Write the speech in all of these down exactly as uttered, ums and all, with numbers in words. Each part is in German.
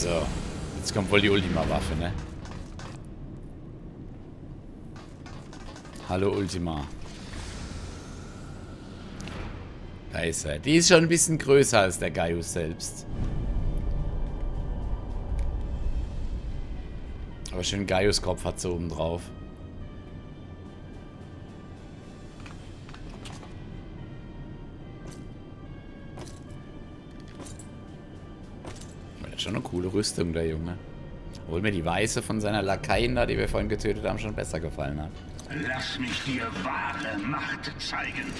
So, jetzt kommt wohl die Ultima-Waffe, ne? Hallo Ultima. Da ist er. Die ist schon ein bisschen größer als der Gaius selbst. Aber schön Gaius-Kopf hat sie oben drauf. Das ist schon eine coole Rüstung, der Junge. Obwohl mir die weiße von seiner Lakaien da, die wir vorhin getötet haben, schon besser gefallen hat. Lass mich dir wahre Macht zeigen.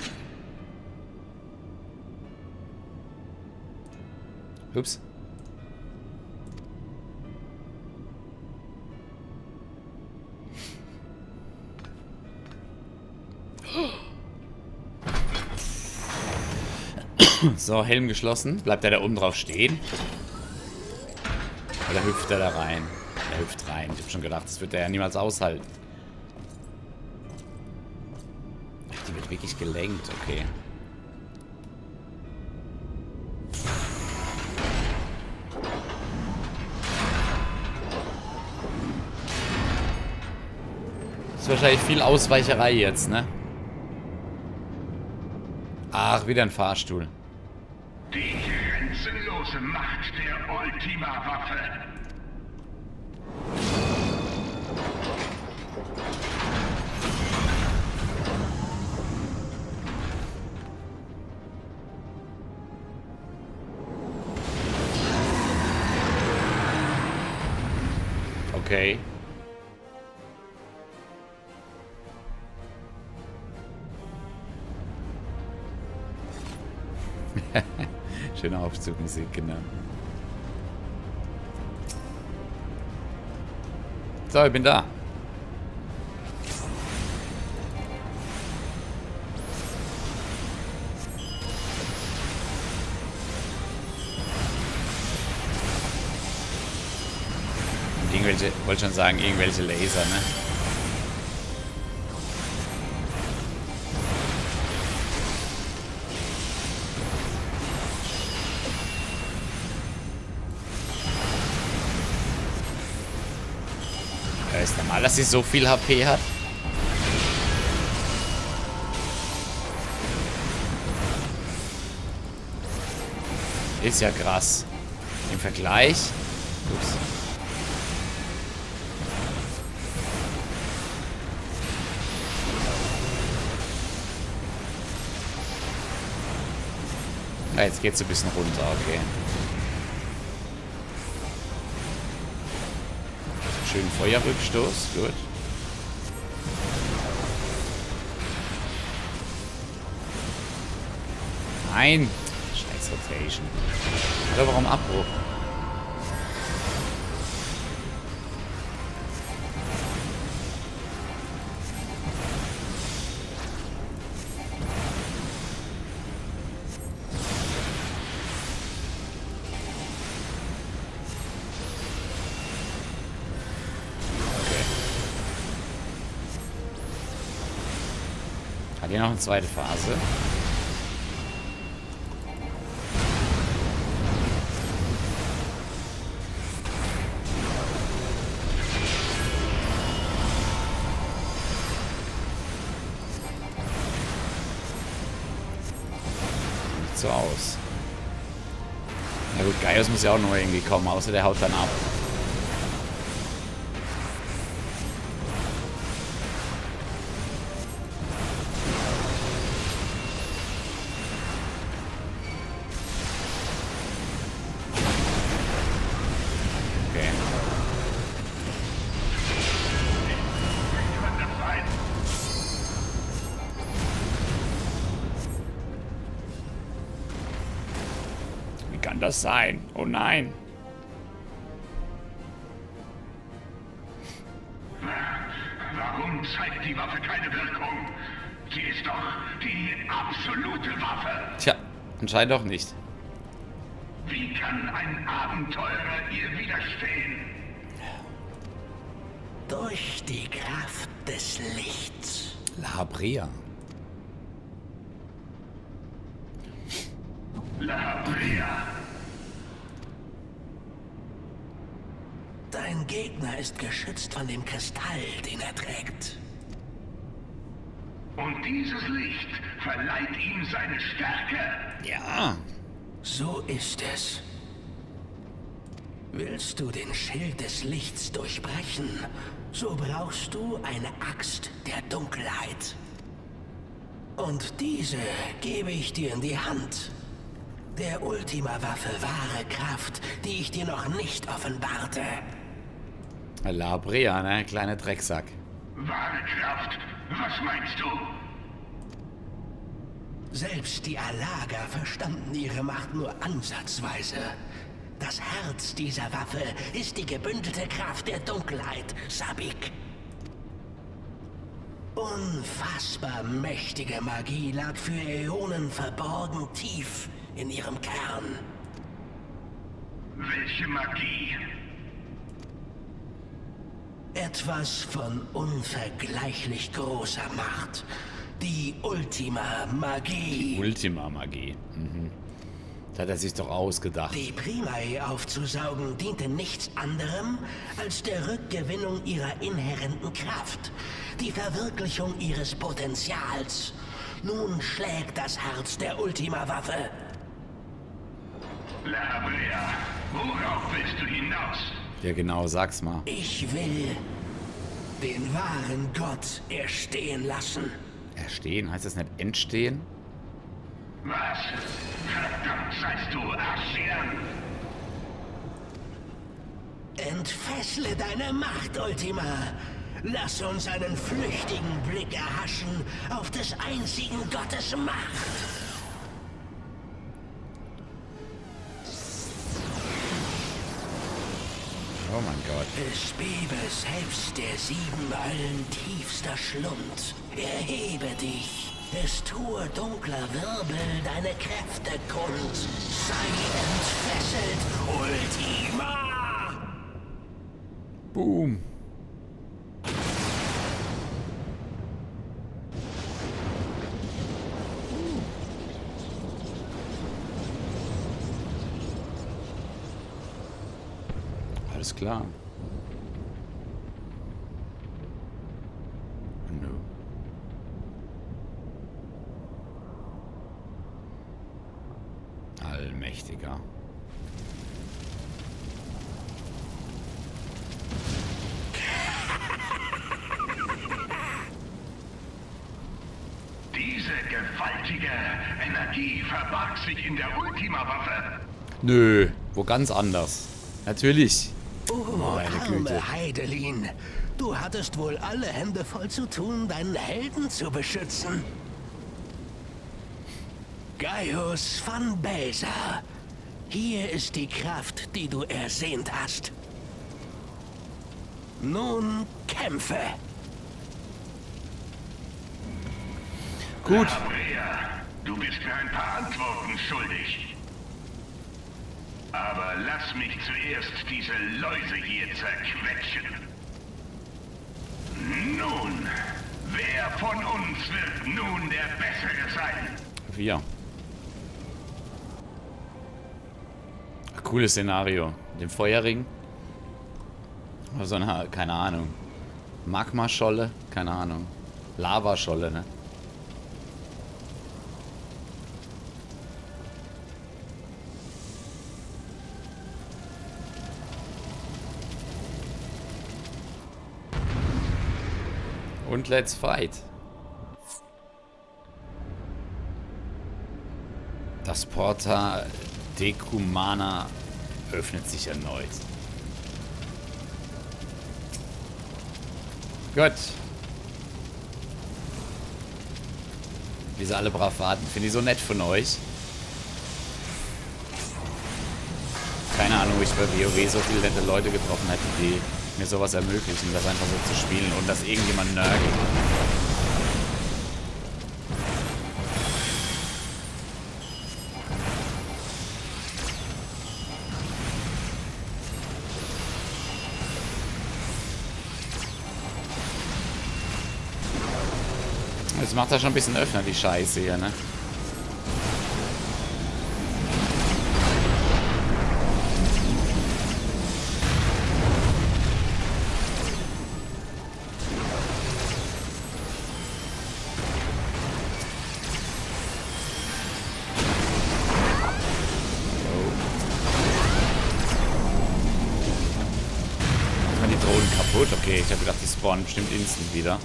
Ups. So, Helm geschlossen. Bleibt er da oben drauf stehen? Oder hüpft er da rein? Er hüpft rein. Ich hab schon gedacht, das wird er ja niemals aushalten. Ach, die wird wirklich gelenkt. Okay. Wahrscheinlich viel Ausweicherei jetzt, ne? Ach, wieder ein Fahrstuhl. Die grenzenlose Macht der Ultima-Waffe. Okay. Schöne Aufzugmusik, genau. So, ich bin da. Und irgendwelche, wollte schon sagen, irgendwelche Laser, ne? Mal, dass sie so viel H P hat. Ist ja krass. Im Vergleich. Ups. Ja, jetzt geht's ein bisschen runter, okay. Schönen Feuerrückstoß, gut. Nein! Scheiß Rotation. Oder warum Abbruch? Hier noch eine zweite Phase. Sieht so aus. Na gut, Gaius muss ja auch noch irgendwie kommen, außer der haut dann ab. Das sein. Oh nein. Warum zeigt die Waffe keine Wirkung? Sie ist doch die absolute Waffe. Tja, anscheinend auch nicht. Wie kann ein Abenteurer ihr widerstehen? Durch die Kraft des Lichts. Lahabrea. Lahabrea. Dein Gegner ist geschützt von dem Kristall, den er trägt. Und dieses Licht verleiht ihm seine Stärke. Ja. So ist es. Willst du den Schild des Lichts durchbrechen, so brauchst du eine Axt der Dunkelheit. Und diese gebe ich dir in die Hand. Der Ultima-Waffe wahre Kraft, die ich dir noch nicht offenbarte. Lahabrea, ne? Kleiner Drecksack. Wahre Kraft? Was meinst du? Selbst die Allager verstanden ihre Macht nur ansatzweise. Das Herz dieser Waffe ist die gebündelte Kraft der Dunkelheit, Sabik. Unfassbar mächtige Magie lag für Äonen verborgen tief in ihrem Kern. Welche Magie? Etwas von unvergleichlich großer Macht. Die Ultima-Magie. Die Ultima-Magie. Mhm. Das hat er sich doch ausgedacht. Die Primae aufzusaugen diente nichts anderem als der Rückgewinnung ihrer inhärenten Kraft. Die Verwirklichung ihres Potenzials. Nun schlägt das Herz der Ultima-Waffe. Lahabrea, worauf willst du hinaus? Ja genau, sag's mal. Ich will den wahren Gott erstehen lassen. Erstehen? Heißt das nicht entstehen? Was? Verdammt seist du, Ascian! Entfessle deine Macht, Ultima! Lass uns einen flüchtigen Blick erhaschen auf des einzigen Gottes Macht! Oh mein Gott. Es bebe selbst der sieben Meilen tiefster Schlund. Erhebe dich. Es tue dunkler Wirbel deine Kräfte kund. Sei entfesselt, Ultima! Boom. Alles klar. No. Allmächtiger. Diese gewaltige Energie verbarg sich in der Ultima-Waffe. Nö, wo ganz anders. Natürlich. Oh, arme Hydaelyn, du hattest wohl alle Hände voll zu tun, deinen Helden zu beschützen. Gaius van Baelsar, hier ist die Kraft, die du ersehnt hast. Nun kämpfe. Gut. Lahabrea, du bist mir ein paar Antworten schuldig. Aber lass mich zuerst diese Läuse hier zerquetschen. Nun, wer von uns wird nun der Bessere sein? Wir. Cooles Szenario. Den Feuerring. Oder so eine, keine Ahnung. Magmascholle? Keine Ahnung. Lavascholle, ne? Und let's fight. Das Porta Decumana öffnet sich erneut. Gut. Wie sie alle brav warten. Finde ich so nett von euch. Keine Ahnung, wo ich bei WoW so viele nette Leute getroffen hätte, die mir sowas ermöglichen, das einfach so zu spielen und dass irgendjemand nörgelt. Jetzt macht er schon ein bisschen öfter die Scheiße hier, ne? Gut, okay. Ich habe gedacht, die spawnen bestimmt instant wieder.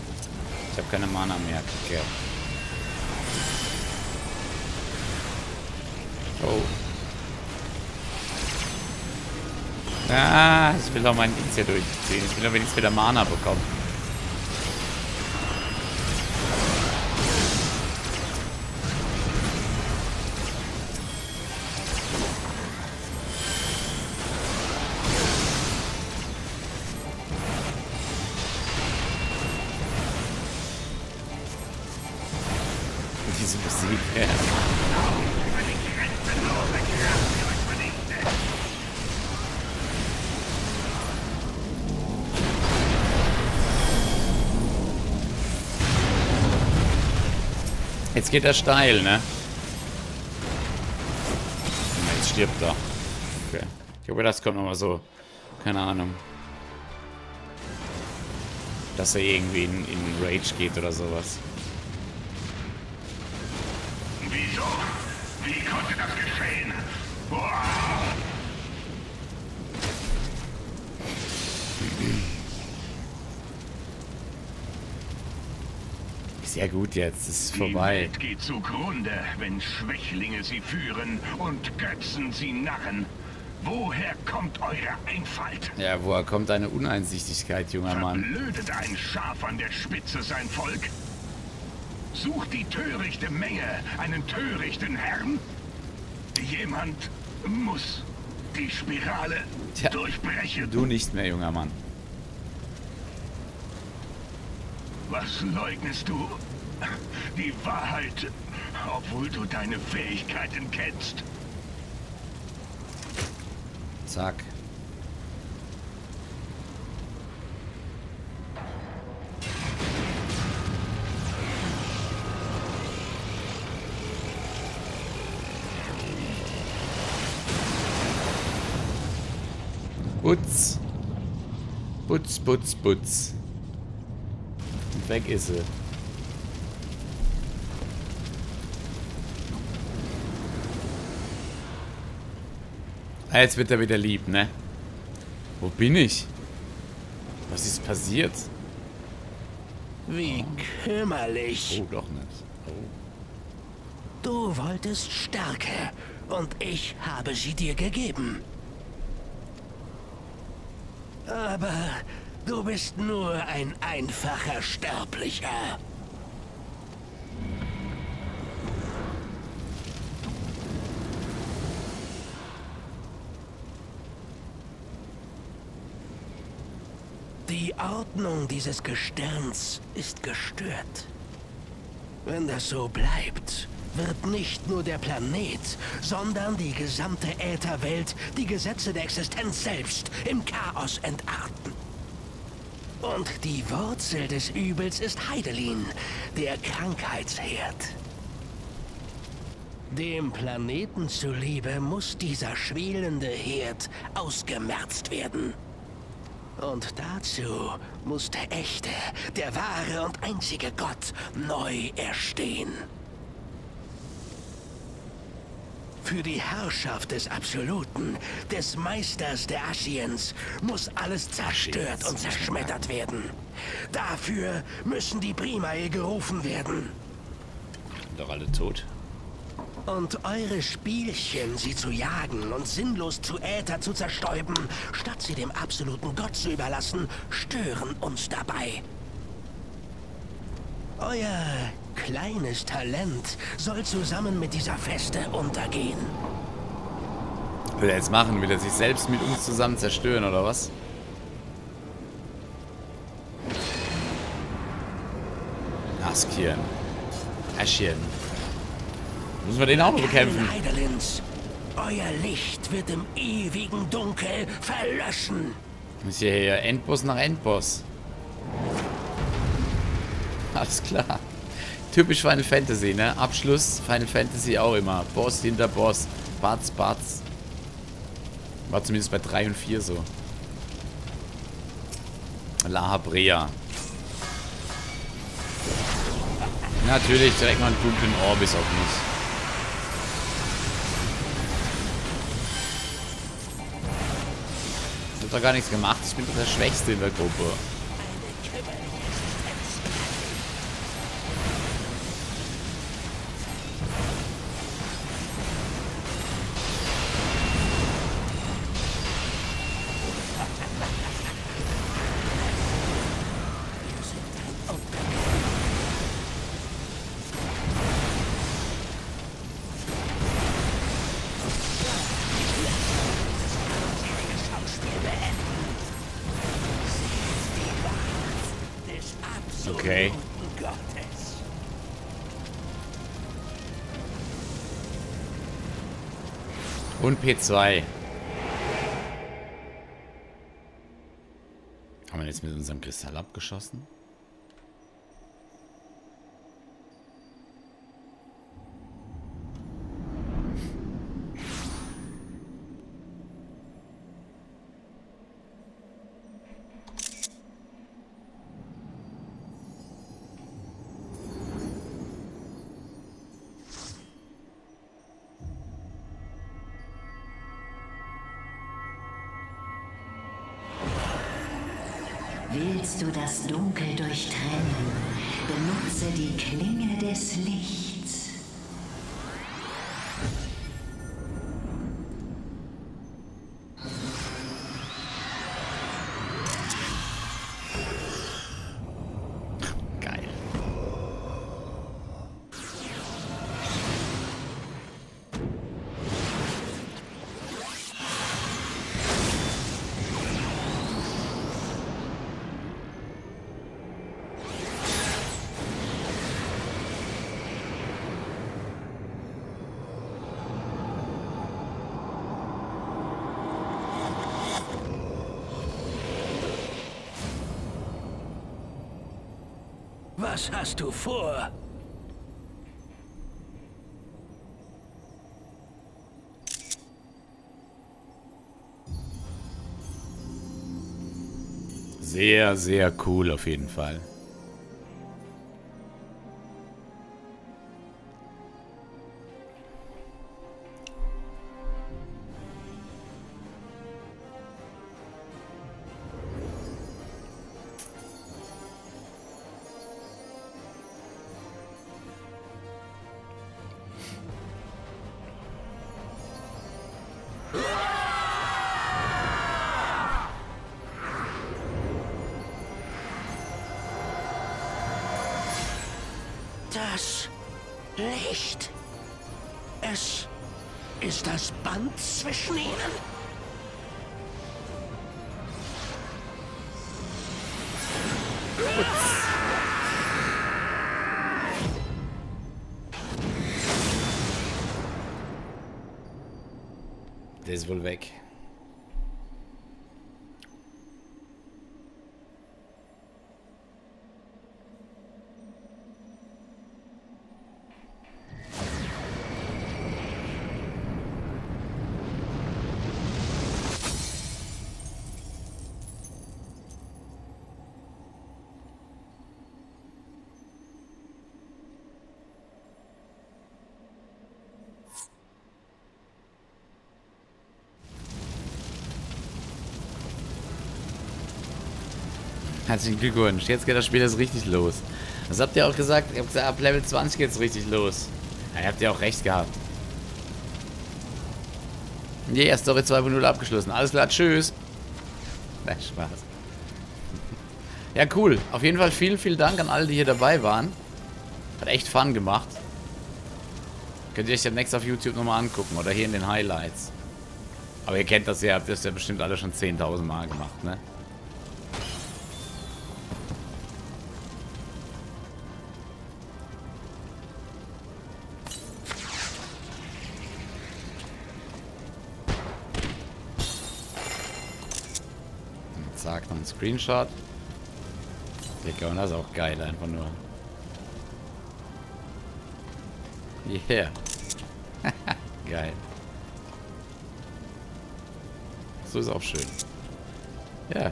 Ich habe keine Mana mehr. Okay. Oh. Ah, ich will doch meinen Dings hier durchziehen. Ich will doch wenigstens wieder Mana bekommen. Diese Musik, ja. Jetzt geht er steil, ne? Jetzt stirbt er. Okay. Ich glaube, das kommt nochmal so. Keine Ahnung. Dass er irgendwie in, in Rage geht oder sowas. Wieso? Wie konnte das geschehen? Boah. Sehr gut jetzt, es ist vorbei. Die Welt geht zugrunde, wenn Schwächlinge sie führen und Götzen sie narren. Woher kommt eure Einfalt? Ja, woher kommt deine Uneinsichtigkeit, junger Mann? Verblödet ein Schaf an der Spitze sein Volk? Sucht die törichte Menge einen törichten Herrn? Jemand muss die Spirale Tja, durchbrechen. Du nicht mehr, junger Mann. Was leugnest du? Die Wahrheit, obwohl du deine Fähigkeiten kennst. Zack. Putz. Putz, putz, putz. Und weg ist sie. Ah, jetzt wird er wieder lieb, ne? Wo bin ich? Was ist passiert? Wie kümmerlich. Oh, doch nicht. Oh. Du wolltest Stärke und ich habe sie dir gegeben. Aber du bist nur ein einfacher Sterblicher. Die Ordnung dieses Gestirns ist gestört. Wenn das so bleibt, wird nicht nur der Planet, sondern die gesamte Ätherwelt, die Gesetze der Existenz selbst, im Chaos entarten. Und die Wurzel des Übels ist Hydaelyn, der Krankheitsherd. Dem Planeten zuliebe muss dieser schwelende Herd ausgemerzt werden. Und dazu muss der echte, der wahre und einzige Gott neu erstehen. Für die Herrschaft des Absoluten, des Meisters der Ascians, muss alles zerstört und zerschmettert werden. Dafür müssen die Primae gerufen werden. Sind doch alle tot. Und eure Spielchen, sie zu jagen und sinnlos zu Äther zu zerstäuben, statt sie dem absoluten Gott zu überlassen, stören uns dabei. Euer kleines Talent soll zusammen mit dieser Feste untergehen. Will er jetzt machen? Will er sich selbst mit uns zusammen zerstören, oder was? Ascian. Ascian. Müssen wir den auch noch bekämpfen? Hydaelyn's, euer Licht wird im ewigen Dunkel verlöschen. Ist hierher Endboss nach Endboss. Alles klar. Typisch Final Fantasy, ne? Abschluss Final Fantasy auch immer. Boss hinter Boss. Batz, Batz. War zumindest bei drei und vier so. Lahabrea. Natürlich direkt mal einen dunklen Orbis auf mich. habe da gar nichts gemacht. Ich bin doch der Schwächste in der Gruppe. Okay. Und P zwei. Haben wir jetzt mit unserem Kristall abgeschossen? Willst du das Dunkel durchtrennen, benutze die Klinge des Lichts. Geil. Was hast du vor? Sehr, sehr cool auf jeden Fall. Das Licht. Es ist das Band zwischen ihnen. Der ist wohl weg. Herzlichen Glückwunsch, jetzt geht das Spiel erst richtig los. Das habt ihr auch gesagt, ihr habt gesagt, ab Level zwanzig geht's richtig los. Ja, ihr habt ja auch recht gehabt. Yeah, Story zwei punkt null abgeschlossen. Alles klar, tschüss. Na, Spaß. Ja, cool. Auf jeden Fall vielen, vielen Dank an alle, die hier dabei waren. Hat echt Fun gemacht. Könnt ihr euch demnächst auf YouTube nochmal angucken oder hier in den Highlights. Aber ihr kennt das ja, habt ihr das ja bestimmt alle schon zehntausend Mal gemacht, ne? Sagt noch ein Screenshot. Digga, und das ist auch geil, einfach nur. Yeah. Geil. So ist auch schön. Ja. Habe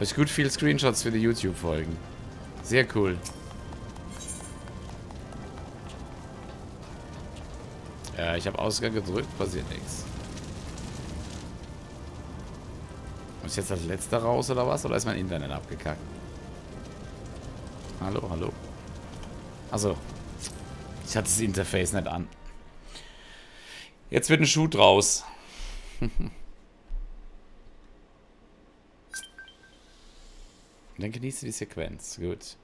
ich gut viele Screenshots für die YouTube-Folgen. Sehr cool. Ja, ich habe Ausgang gedrückt, passiert nichts. Muss jetzt als letzter raus oder was? Oder ist mein Internet abgekackt? Hallo, hallo. Also, ich hatte das Interface nicht an. Jetzt wird ein Schuh draus. Dann genieße die Sequenz. Gut.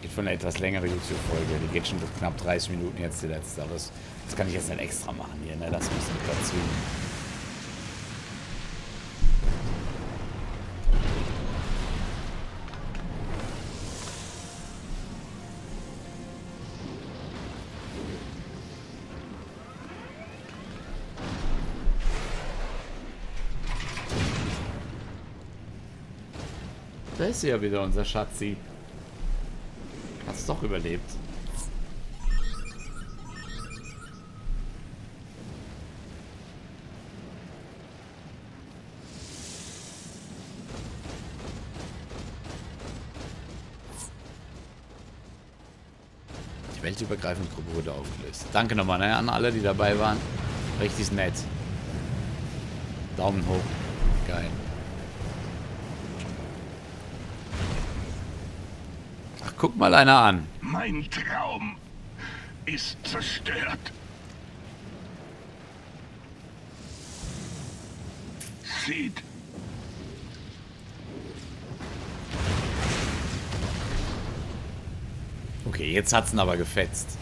Geht von einer etwas längere YouTube-Folge. Die geht schon knapp dreißig Minuten jetzt, die letzte. Aber das, das kann ich jetzt nicht extra machen hier. Ne? Das muss ich dazu. Da ist ja wieder unser Schatzi. Hat's doch überlebt. Die weltübergreifende Gruppe wurde aufgelöst. Danke nochmal, ne, an alle, die dabei waren. Richtig nett. Daumen hoch. Geil. Guck mal einer an. Mein Traum ist zerstört. Sieht. Okay, jetzt hat's ihn aber gefetzt.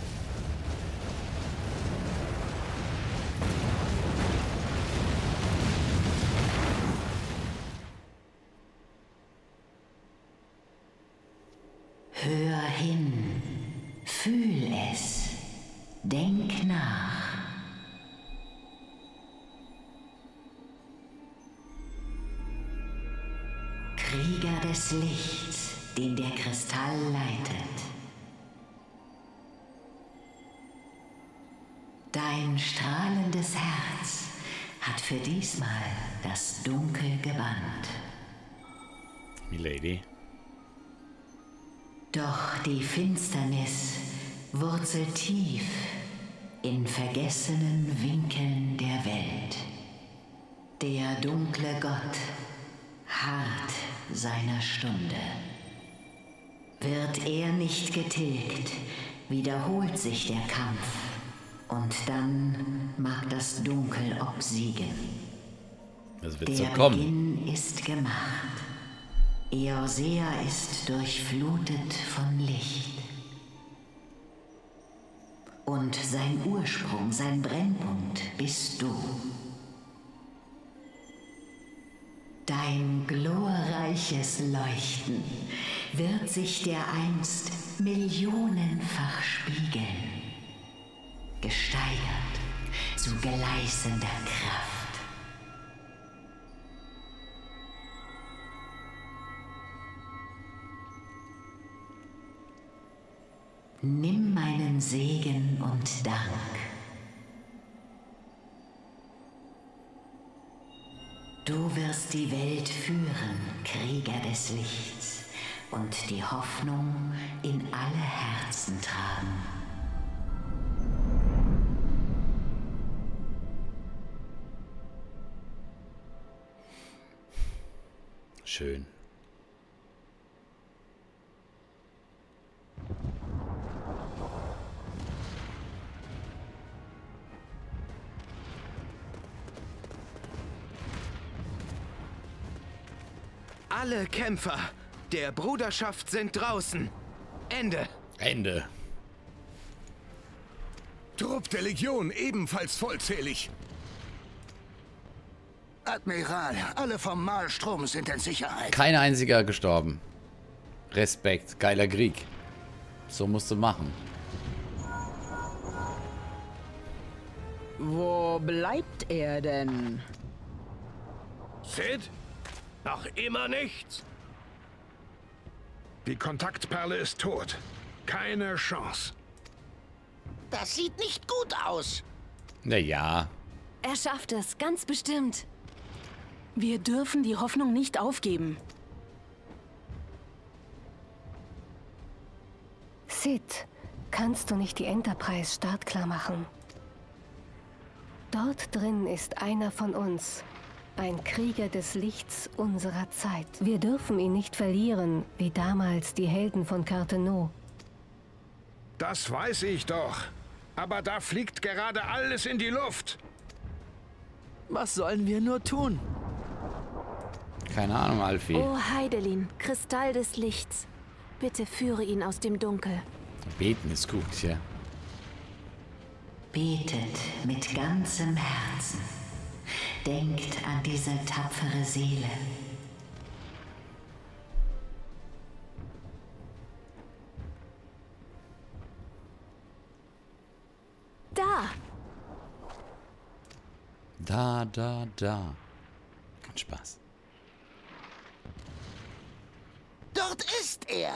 Dein strahlendes Herz hat für diesmal das Dunkel gebannt. Milady. Doch die Finsternis wurzelt tief in vergessenen Winkeln der Welt. Der dunkle Gott harrt seiner Stunde. Wird er nicht getilgt, wiederholt sich der Kampf. Und dann mag das Dunkel obsiegen. Das wird so kommen. Der Beginn ist gemacht. Eorzea ist durchflutet von Licht. Und sein Ursprung, sein Brennpunkt bist du. Dein glorreiches Leuchten wird sich dereinst millionenfach spiegeln. Gesteigert zu gleißender Kraft. Nimm meinen Segen und Dank. Du wirst die Welt führen, Krieger des Lichts, und die Hoffnung in alle Herzen tragen. Schön. Alle Kämpfer der Bruderschaft sind draußen. Ende. Ende. Trupp der Legion ebenfalls vollzählig. Admiral, alle vom Mahlstrom sind in Sicherheit. Kein einziger gestorben. Respekt, geiler Krieg. So musst du machen. Wo bleibt er denn? Sid? Noch immer nichts. Die Kontaktperle ist tot. Keine Chance. Das sieht nicht gut aus. Naja. Er schafft es, ganz bestimmt. Wir dürfen die Hoffnung nicht aufgeben. Sid, kannst du nicht die Enterprise startklar machen? Dort drin ist einer von uns. Ein Krieger des Lichts unserer Zeit. Wir dürfen ihn nicht verlieren, wie damals die Helden von Carteneau. Das weiß ich doch. Aber da fliegt gerade alles in die Luft. Was sollen wir nur tun? Keine Ahnung, Alfie. Oh, Hydaelyn, Kristall des Lichts. Bitte führe ihn aus dem Dunkel. Beten ist gut, ja. Betet mit ganzem Herzen. Denkt an diese tapfere Seele. Da! Da, da, da. Kein Spaß. Dort ist er!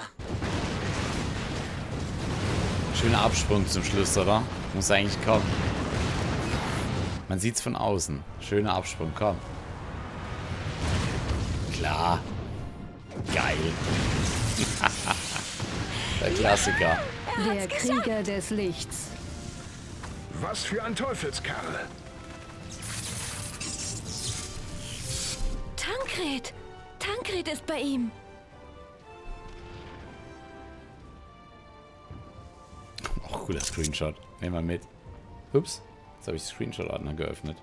Schöner Absprung zum Schluss, oder? Muss eigentlich kommen. Man sieht's von außen. Schöner Absprung, komm. Klar. Geil. Der Klassiker. Der Krieger des Lichts. Was für ein Teufelskerl. Thancred. Thancred ist bei ihm. Auch cooler Screenshot. Nehmen wir mit. Ups. Jetzt habe ich Screenshot-Ordner geöffnet.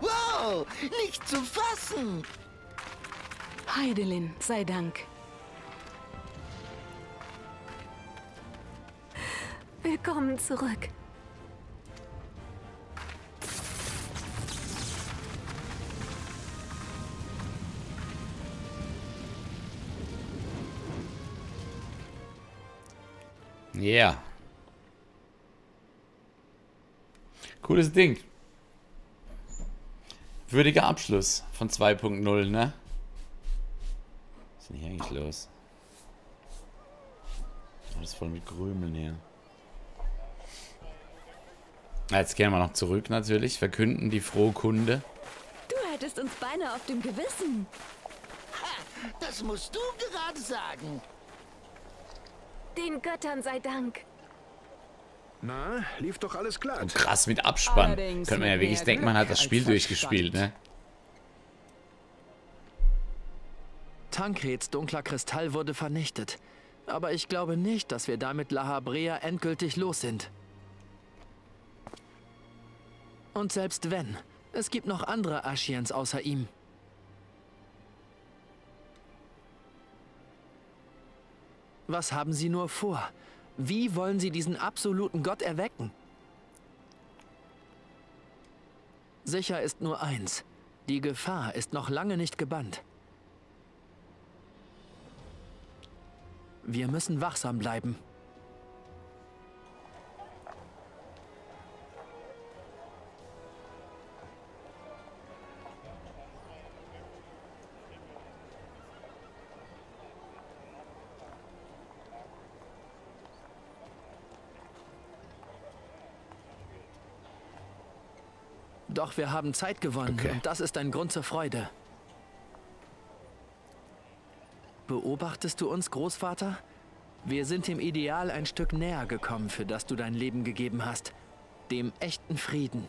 Wow! Nicht zu fassen! Hydaelyn, sei Dank. Willkommen zurück. Ja. Yeah. Cooles Ding. Würdiger Abschluss von zwei Punkt null, ne? Was ist denn hier eigentlich los? Alles voll mit Krümeln hier. Jetzt gehen wir noch zurück natürlich. Verkünden die frohe Kunde. Du hättest uns beinahe auf dem Gewissen. Ha, das musst du gerade sagen. Den Göttern sei Dank. Na, lief doch alles klar. Und krass mit Abspann. Allerdings könnte man ja wirklich denken, man hat das Spiel durchgespielt, ne? Thancreds dunkler Kristall wurde vernichtet. Aber ich glaube nicht, dass wir damit Lahabrea endgültig los sind. Und selbst wenn, es gibt noch andere Ascians außer ihm. Was haben sie nur vor? Wie wollen sie diesen absoluten Gott erwecken? Sicher ist nur eins. Die Gefahr ist noch lange nicht gebannt. Wir müssen wachsam bleiben. Doch wir haben Zeit gewonnen, okay. Und das ist ein Grund zur Freude. Beobachtest du uns, Großvater? Wir sind dem Ideal ein Stück näher gekommen, für das du dein Leben gegeben hast. Dem echten Frieden.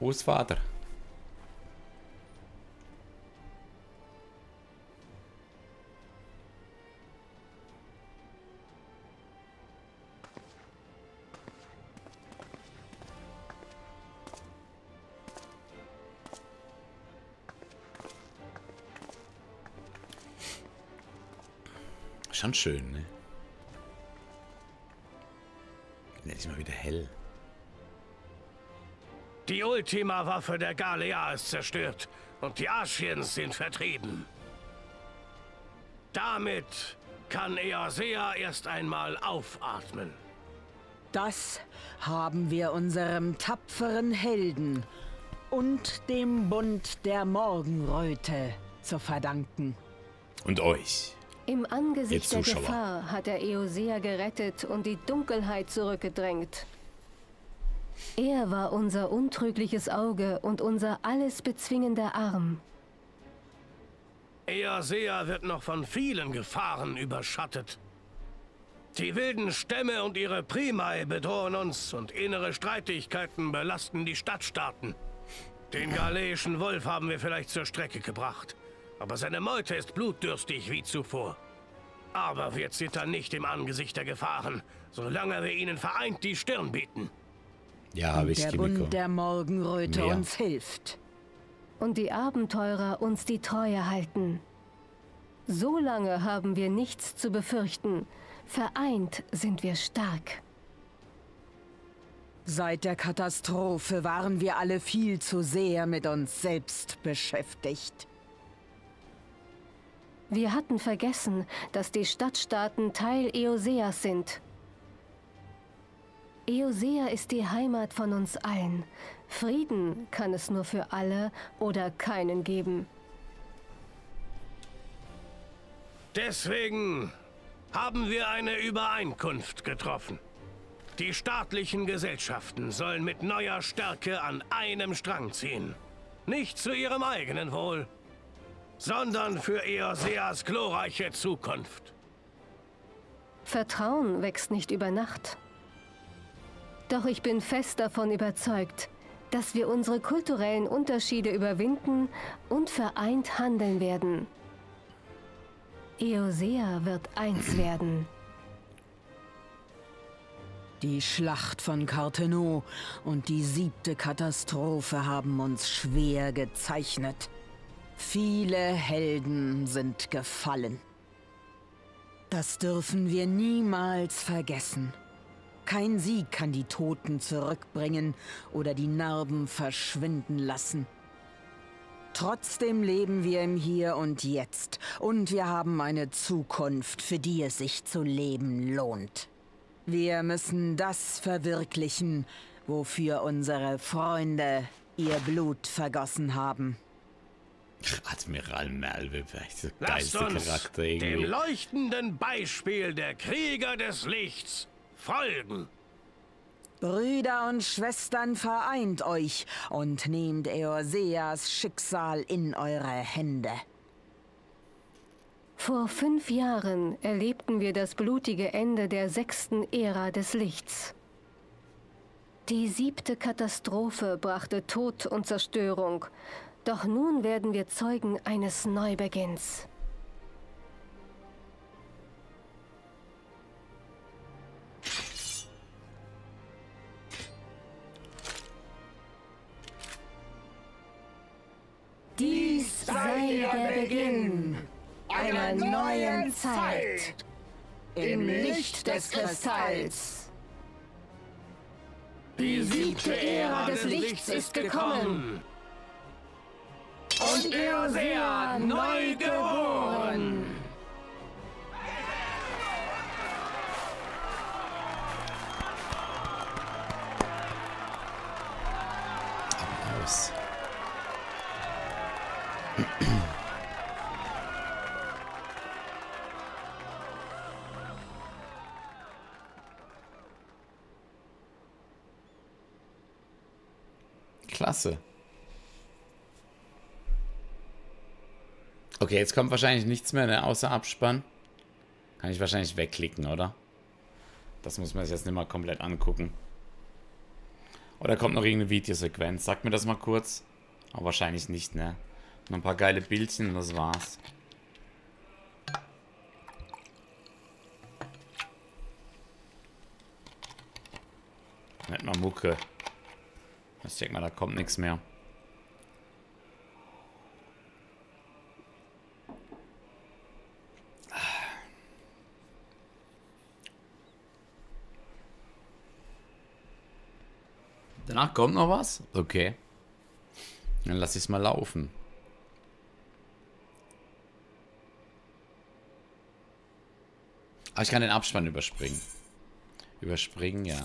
Großvater. Schon schön, ne? Endlich mal wieder hell. Die Ultima-Waffe der Galea ist zerstört und die Ascians sind vertrieben. Damit kann Eorzea erst einmal aufatmen. Das haben wir unserem tapferen Helden und dem Bund der Morgenröte zu verdanken. Und euch. Im Angesicht der Gefahr hat er Eorzea gerettet und die Dunkelheit zurückgedrängt. Er war unser untrügliches Auge und unser alles bezwingender Arm. Eorzea wird noch von vielen Gefahren überschattet. Die wilden Stämme und ihre Primae bedrohen uns und innere Streitigkeiten belasten die Stadtstaaten. Den galeischen Wolf haben wir vielleicht zur Strecke gebracht, aber seine Meute ist blutdürstig wie zuvor. Aber wir zittern nicht im Angesicht der Gefahren, solange wir ihnen vereint die Stirn bieten. Ja, habe ich. Der Bund der Morgenröte ja. uns hilft. Und die Abenteurer uns die Treue halten. So lange haben wir nichts zu befürchten. Vereint sind wir stark. Seit der Katastrophe waren wir alle viel zu sehr mit uns selbst beschäftigt. Wir hatten vergessen, dass die Stadtstaaten Teil Eorzeas sind. Eorzea ist die Heimat von uns allen. Frieden kann es nur für alle oder keinen geben. Deswegen haben wir eine Übereinkunft getroffen. Die staatlichen Gesellschaften sollen mit neuer Stärke an einem Strang ziehen. Nicht zu ihrem eigenen Wohl, sondern für Eorzeas glorreiche Zukunft. Vertrauen wächst nicht über Nacht. Doch ich bin fest davon überzeugt, dass wir unsere kulturellen Unterschiede überwinden und vereint handeln werden. Eorzea wird eins werden. Die Schlacht von Carteneau und die siebte Katastrophe haben uns schwer gezeichnet. Viele Helden sind gefallen. Das dürfen wir niemals vergessen. Kein Sieg kann die Toten zurückbringen oder die Narben verschwinden lassen. Trotzdem leben wir im Hier und Jetzt und wir haben eine Zukunft, für die es sich zu leben lohnt. Wir müssen das verwirklichen, wofür unsere Freunde ihr Blut vergossen haben. Admiral Melville, der geilste Charakter irgendwie. Dem leuchtenden Beispiel der Krieger des Lichts folgen. Brüder und Schwestern, vereint euch und nehmt Eorzeas Schicksal in eure Hände. Vor fünf Jahren erlebten wir das blutige Ende der sechsten Ära des Lichts. Die siebte Katastrophe brachte Tod und Zerstörung. Doch nun werden wir Zeugen eines Neubeginns. Dies sei der Beginn einer neuen Zeit im Licht des Kristalls. Die siebte Ära des Lichts ist gekommen. Und Eorzea neu geboren! Applaus. Klasse. Okay, jetzt kommt wahrscheinlich nichts mehr, ne, außer Abspann. Kann ich wahrscheinlich wegklicken, oder? Das muss man sich jetzt nicht mal komplett angucken. Oder kommt noch irgendeine Videosequenz? Sagt mir das mal kurz. Aber wahrscheinlich nicht, ne? Noch ein paar geile Bildchen und das war's. Nicht mal Mucke. Ich denke mal, da kommt nichts mehr. Danach kommt noch was? Okay. Dann lass ich es mal laufen. Ah, ich kann den Abspann überspringen. Überspringen, ja.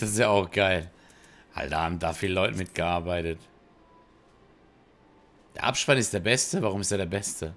Das ist ja auch geil. Alter, haben da viele Leute mitgearbeitet. Der Abspann ist der beste. Warum ist er der beste?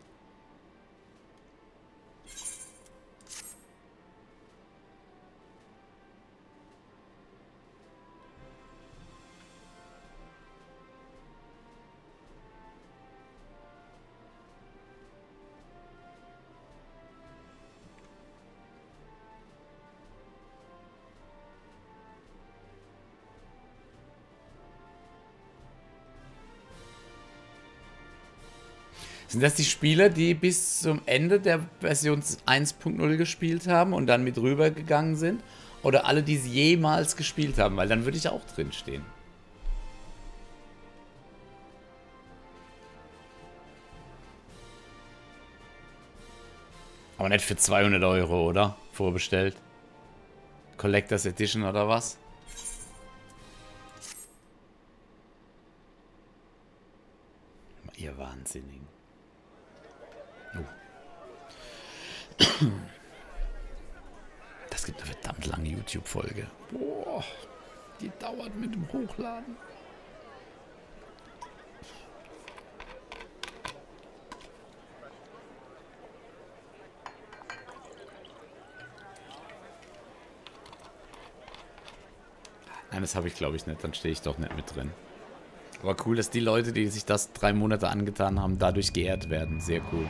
Sind das die Spieler, die bis zum Ende der Version eins punkt null gespielt haben und dann mit rübergegangen sind? Oder alle, die es jemals gespielt haben? Weil dann würde ich auch drin stehen. Aber nicht für zweihundert Euro, oder? Vorbestellt. Collectors Edition oder was? Ihr Wahnsinnigen. Oh. Das gibt eine verdammt lange YouTube-Folge. Boah, die dauert mit dem Hochladen. Nein, das habe ich glaube ich nicht, dann stehe ich doch nicht mit drin. Aber cool, dass die Leute, die sich das drei Monate angetan haben, dadurch geehrt werden. Sehr cool.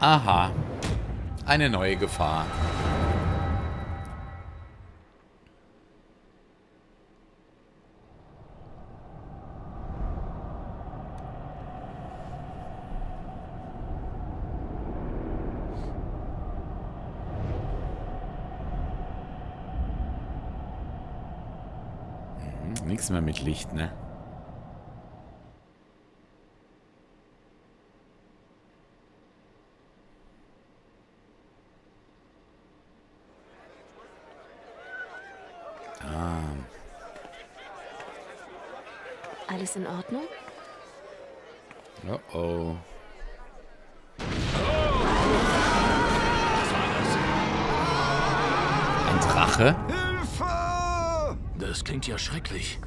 Aha. Eine neue Gefahr. Nichts mehr mit Licht, ne? Ah. Alles in Ordnung? Oh oh. Ein Drache? Das klingt ja schrecklich.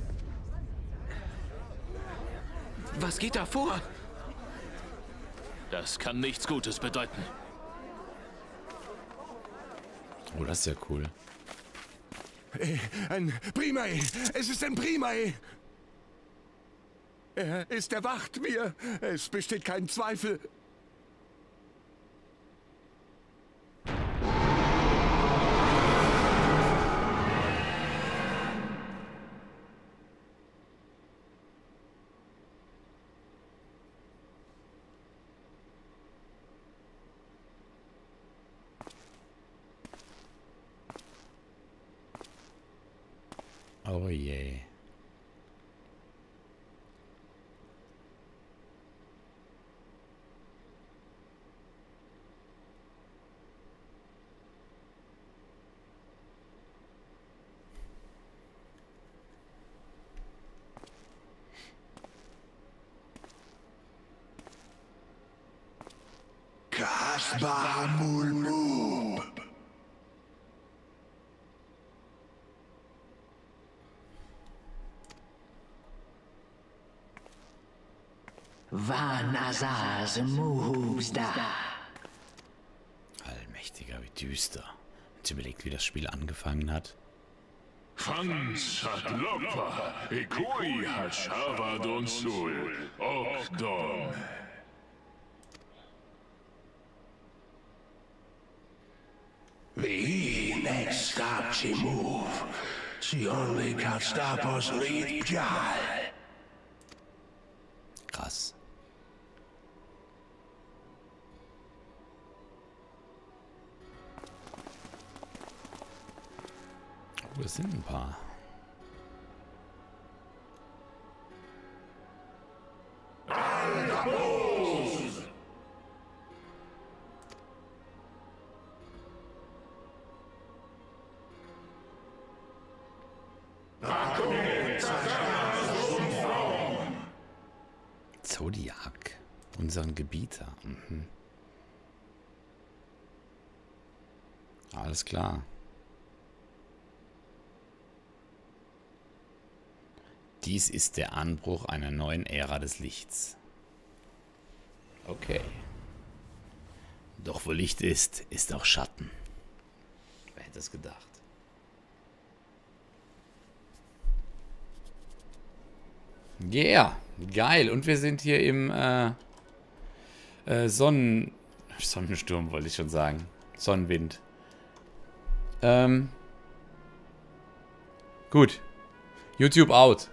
Was geht da vor? Das kann nichts Gutes bedeuten. Oh, das ist ja cool. Hey, ein Primae! Es ist ein Primae! Er ist erwacht, mir! Es besteht kein Zweifel! Oh je. Kasbah Mulmub. Allmächtiger, wie düster. Jetzt überlegt, wie das Spiel angefangen hat. The next stop she move. She only can stop us read Jal. Krass. Das sind ein paar. Zodiac, unseren Gebieter. Mhm. Alles klar. Dies ist der Anbruch einer neuen Ära des Lichts. Okay. Doch wo Licht ist, ist auch Schatten. Wer hätte es gedacht? Yeah, geil. Und wir sind hier im äh, äh, Sonnen... Sonnensturm, wollte ich schon sagen. Sonnenwind. Ähm. Gut. YouTube out.